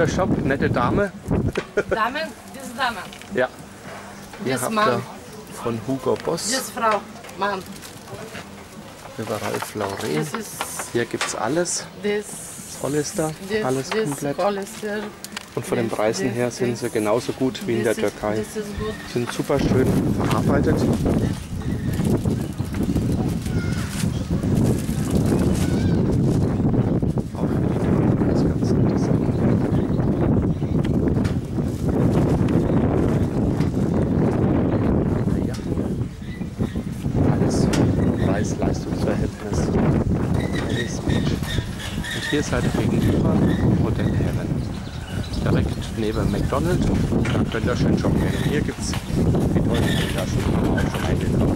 guter Shop, nette Dame. Dame, diese Dame. Ja. Ihr das habt Mann. Da von Hugo Boss. Diese Frau, Mann. Überall Flauren. Hier gibt es alles. Das Hollister, das, alles das komplett. Hollister. Und von den Preisen das, her sind sie genauso gut wie in der Türkei. Sind super schön verarbeitet. Leistungsverhältnis. Und hier seid ihr gegenüber Hotel Herren. Direkt neben McDonald's. Da könnt ihr schön shoppen gehen. Hier gibt es die tollen Taschen, die man auch schon eingekauft.